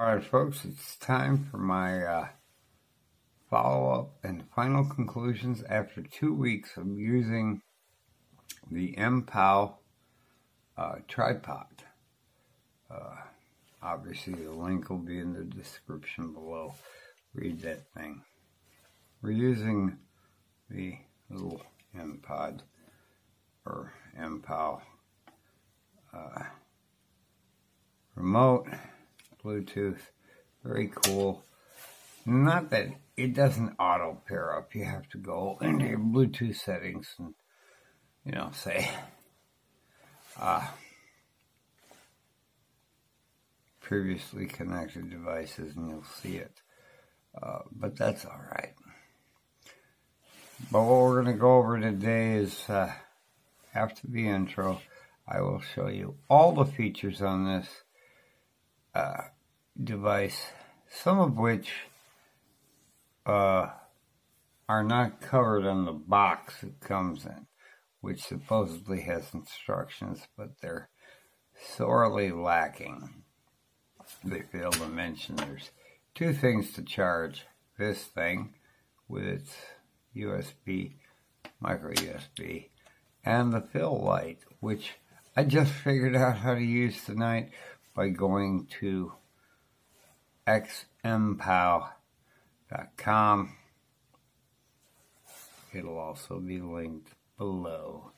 Alright folks, it's time for my follow-up and final conclusions after 2 weeks of using the MPOW tripod. Obviously the link will be in the description below. Read that thing. We're using the little MPOW or MPOW remote. Bluetooth, very cool. Not that it doesn't auto pair up. You have to go into your Bluetooth settings and, you know, say previously connected devices, and you'll see it. But that's all right. But what we're going to go over today is after the intro, I will show you all the features on this device, some of which are not covered on the box it comes in, which supposedly has instructions, but they're sorely lacking. They fail to mention there's two things to charge this thing with its USB, micro USB, and the fill light, which I just figured out how to use tonight by going to xmpow.com. It'll also be linked below.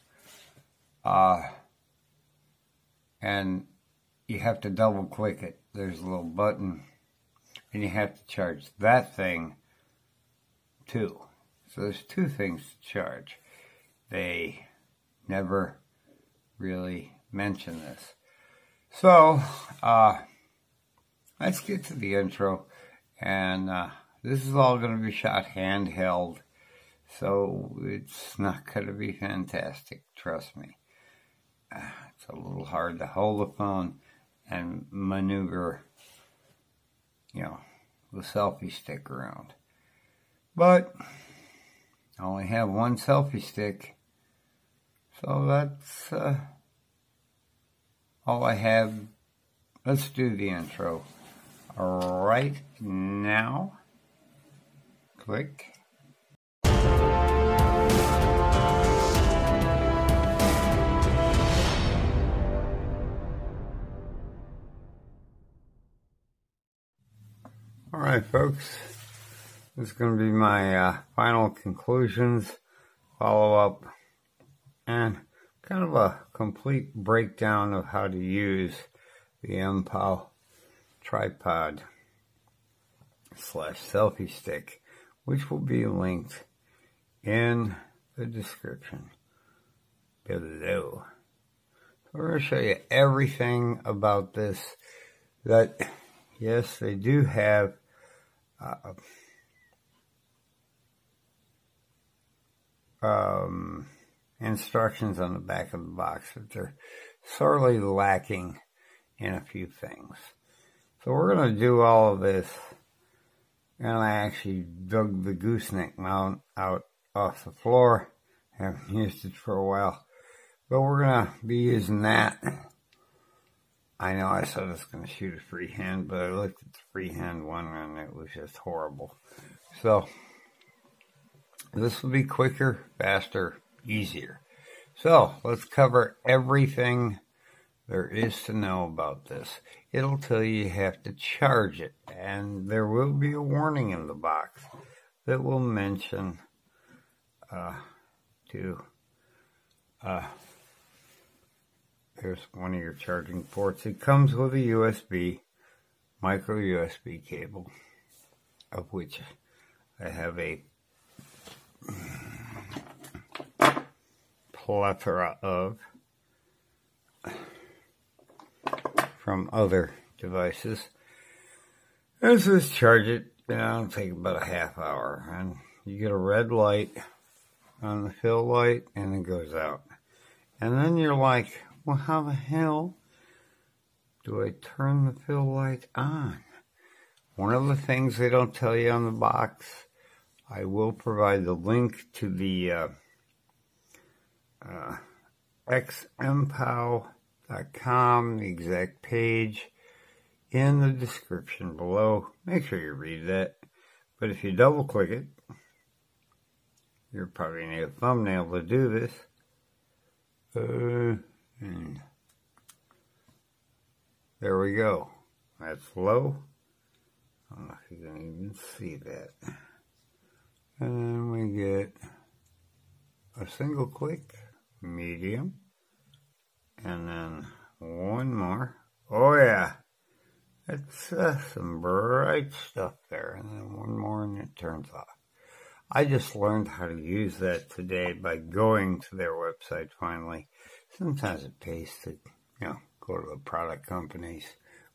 And you have to double click it. There's a little button, and you have to charge that thing too. So there's two things to charge. They never really mention this. So, let's get to the intro, and this is all going to be shot handheld, so it's not going to be fantastic, trust me. It's a little hard to hold the phone and maneuver, you know, the selfie stick around. But I only have one selfie stick, so that's all I have. Let's do the intro right now. Click. Alright folks, this is going to be my final conclusions, follow-up, and kind of a complete breakdown of how to use the MPOW tripod / selfie stick, which will be linked in the description below. So we're going to show you everything about this. That, yes, they do have instructions on the back of the box, but they're sorely lacking in a few things. So we're going to do all of this, and I actually dug the gooseneck mount out off the floor. I haven't used it for a while, but we're going to be using that. I know I said I was going to shoot a freehand, but I looked at the freehand one and it was just horrible. So this will be quicker, faster, easier. So let's cover everything there is to know about this. It'll tell you you have to charge it, and there will be a warning in the box that will mention here's one of your charging ports. It comes with a USB, micro USB cable, of which I have a plethora of from other devices. Let's just charge it, and it'll take about a half hour, and you get a red light on the fill light, and it goes out. And then you're like, well, how the hell do I turn the fill light on? One of the things they don't tell you on the box, I will provide the link to the xmpow.com, the exact page. in the description below. Make sure you read that. But if you double click it, you're probably going to need a thumbnail to do this. And there we go. That's low. I don't know if you can even see that. And then we get a single click, medium, and then one more. Oh yeah, that's some bright stuff there. And then one more and it turns off. I just learned how to use that today by going to their website finally. Sometimes it pays to, you know, go to the product company's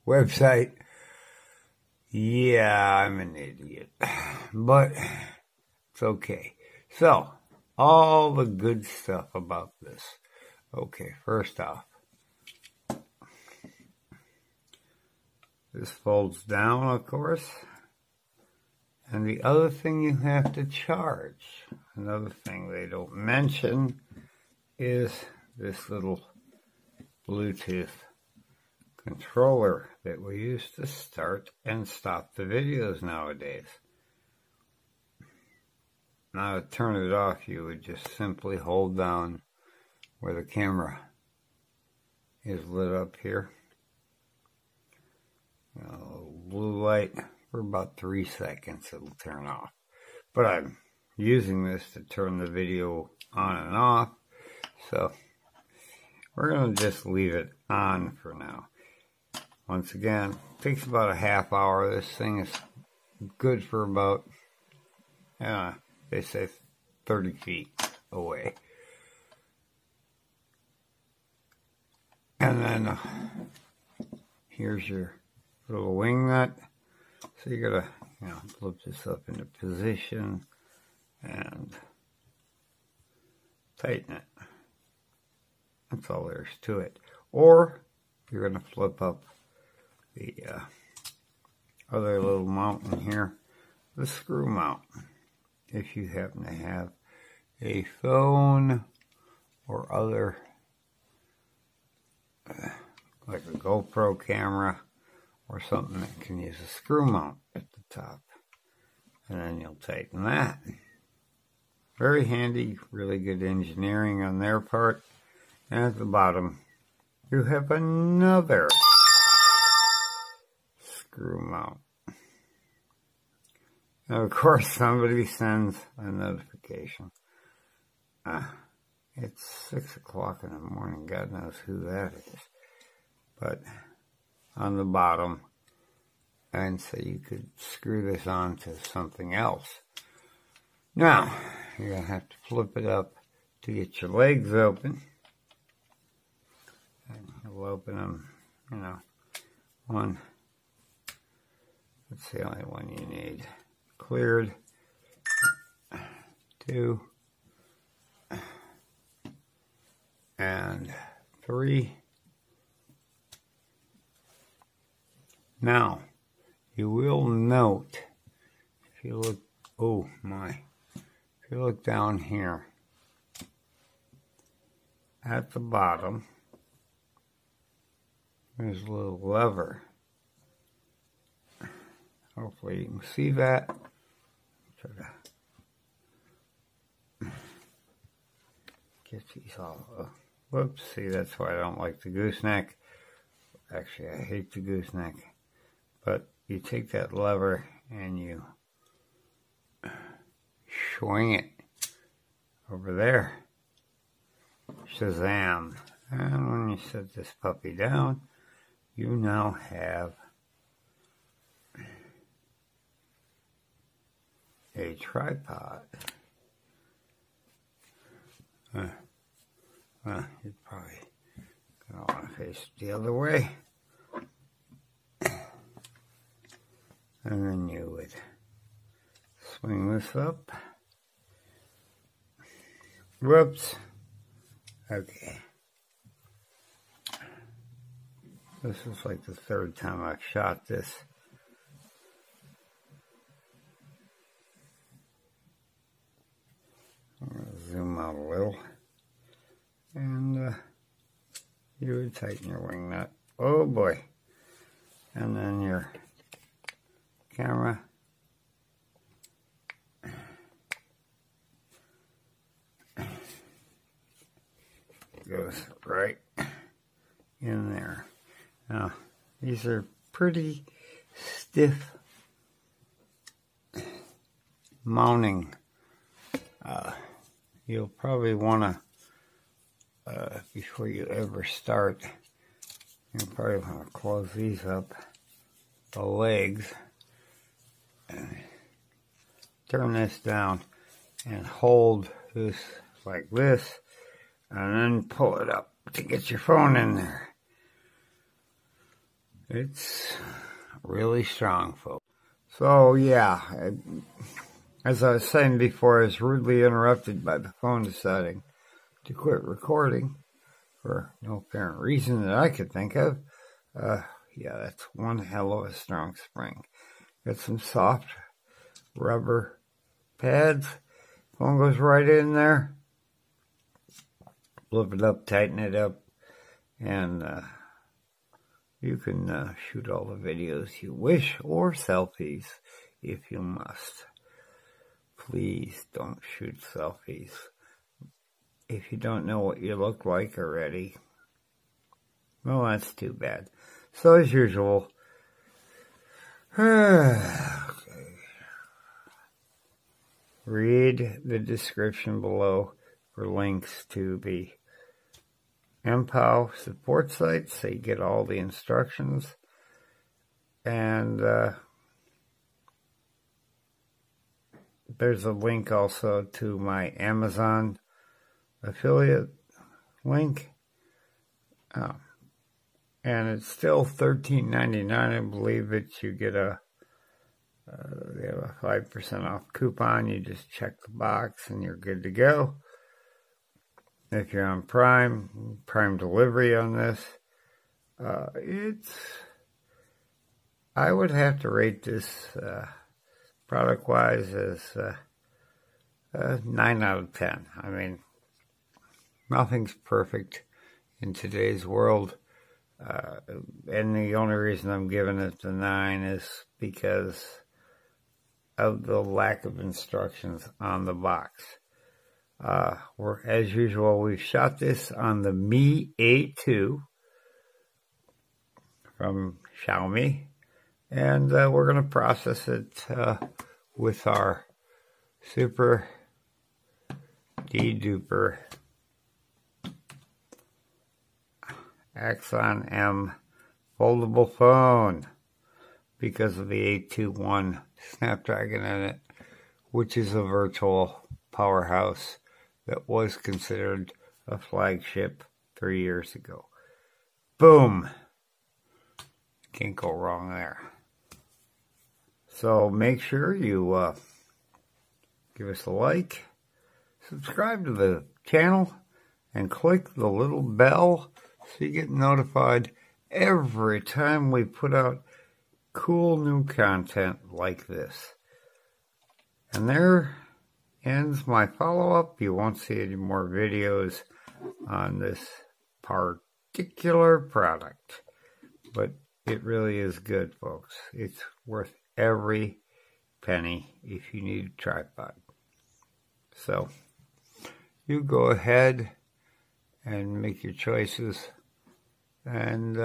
website. Yeah, I'm an idiot, but it's okay. So, all the good stuff about this. Okay, first off, this folds down, of course. And the other thing you have to charge, another thing they don't mention, is this little Bluetooth controller that we use to start and stop the videos nowadays. Now to turn it off, you would just simply hold down where the camera is lit up here. Blue light. For about 3 seconds it'll turn off, but I'm using this to turn the video on and off, so we're going to just leave it on for now. Once again, it takes about a half hour. This thing is good for about, they say 30 feet away. And then here's your little wing nut. So you gotta, flip this up into position and tighten it. That's all there is to it. Or you're gonna flip up the other little mount in here, the screw mount. If you happen to have a phone or other, like a GoPro camera, or something that can use a screw mount at the top. And then you'll tighten that. Very handy, really good engineering on their part. And at the bottom, you have another screw mount. Now, of course, somebody sends a notification. It's 6 o'clock in the morning. God knows who that is. But on the bottom, and so you could screw this on to something else. Now, you're going to have to flip it up to get your legs open. And you'll open them, one. That's the only one you need. Cleared. 2. And 3. Now, you will note, if you look down here, at the bottom, there's a little lever. Hopefully you can see that. Try to get these all up. Whoops, see, that's why I don't like the gooseneck. Actually, I hate the gooseneck. But you take that lever and you swing it over there. Shazam. And when you set this puppy down, you now have a tripod. Well, you're probably going to want to face it the other way. And then you would swing this up. Whoops. Okay. This is like the third time I've shot this. I'm going to zoom out a little. And you would tighten your wing nut. Oh boy. and then your camera. Goes right in there. Now, these are pretty stiff mounting. You'll probably want to, before you ever start, you'll probably want to close these up, the legs, and turn this down and hold this like this, and then pull it up to get your phone in there. It's really strong, folks. So, yeah, as I was saying before, I was rudely interrupted by the phone deciding to quit recording for no apparent reason that I could think of. Yeah, that's one hell of a strong spring. Got some soft rubber pads. Phone goes right in there. Flip it up, tighten it up, and you can shoot all the videos you wish, or selfies if you must. Please don't shoot selfies if you don't know what you look like already. Well, that's too bad. So, as usual, read the description below for links to the MPOW support site, so you get all the instructions, and there's a link also to my Amazon affiliate link, and it's still $13.99. I believe that you get they have a 5% off coupon. You just check the box and you're good to go. If you're on Prime delivery on this, I would have to rate this product-wise as 9 out of 10. I mean, nothing's perfect in today's world. And the only reason I'm giving it the 9 is because of the lack of instructions on the box. As usual, we've shot this on the Mi A2 from Xiaomi, and we're going to process it with our super de-duper Axon M foldable phone because of the 821 Snapdragon in it, which is a virtual powerhouse that was considered a flagship 3 years ago. Boom! Can't go wrong there. So make sure you give us a like, subscribe to the channel, and click the little bell so you get notified every time we put out cool new content like this. And there ends my follow-up. You won't see any more videos on this particular product, but it really is good, folks. It's worth every penny if you need a tripod. So you go ahead and make your choices, and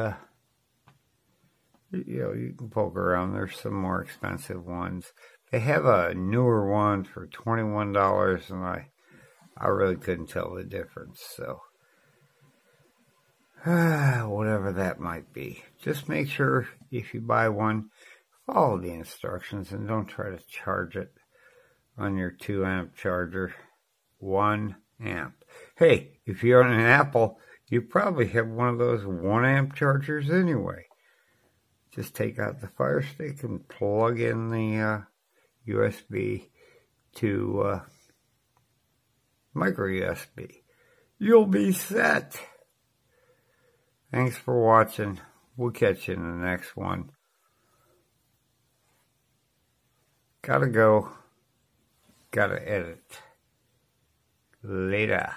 you can poke around. There's some more expensive ones. They have a newer one for $21, and I really couldn't tell the difference. So, whatever that might be. Just make sure if you buy one, follow the instructions and don't try to charge it on your 2-amp charger. 1 amp. Hey, if you're on an Apple, you probably have one of those 1-amp chargers anyway. Just take out the Fire Stick and plug in the USB to micro USB. You'll be set. Thanks for watching. We'll catch you in the next one. Gotta go. Gotta edit. Later.